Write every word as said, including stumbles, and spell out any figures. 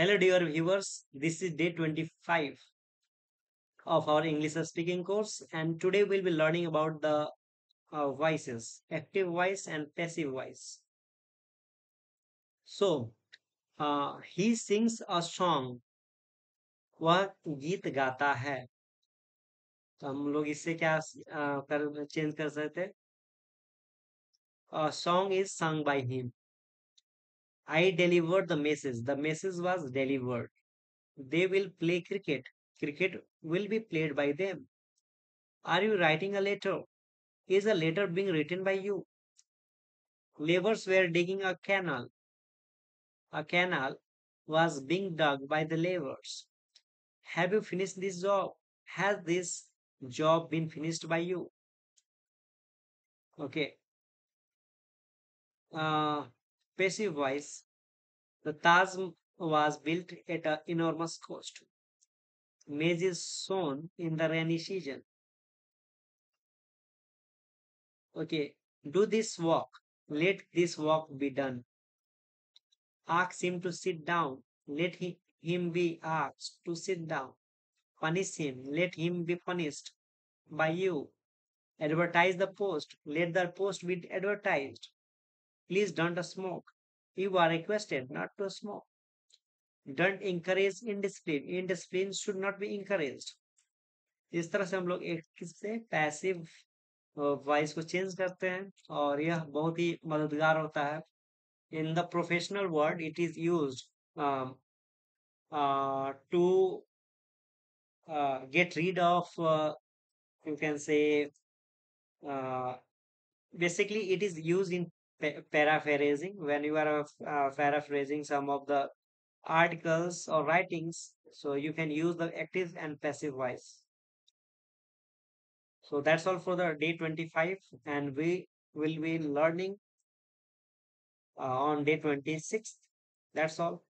Hello dear viewers, this is day twenty-five of our English speaking course, and today we'll be learning about the uh, voices, active voice and passive voice. So, uh, he sings a song, वह गीत गाता है. तो हम लोग इससे क्या uh, कर चेंज कर सकते हैं? A song is sung by him. I delivered the message. The message was delivered. They will play cricket. Cricket will be played by them. Are you writing a letter? Is a letter being written by you? Laborers were digging a canal. A canal was being dug by the laborers. Have you finished this job? Has this job been finished by you? Okay. Uh, Passive voice. The Taj was built at an enormous cost. Maize is sown in the rainy season. Okay, do this walk. Let this walk be done. Ask him to sit down. Let he, him be asked to sit down. Punish him. Let him be punished by you. Advertise the post. Let the post be advertised. Please don't smoke. You are requested not to smoke. Don't encourage indiscipline. Indiscipline should not be encouraged. इस तरह से हम लोग एक से passive voice को change करते हैं और यह बहुत ही मददगार होता है. In the professional world, it is used um, uh, to uh, get rid of, uh, you can say, uh, basically it is used in paraphrasing. When you are uh, paraphrasing some of the articles or writings, so you can use the active and passive voice. So that's all for the day twenty-five, and we will be learning uh, on day twenty-six. That's all.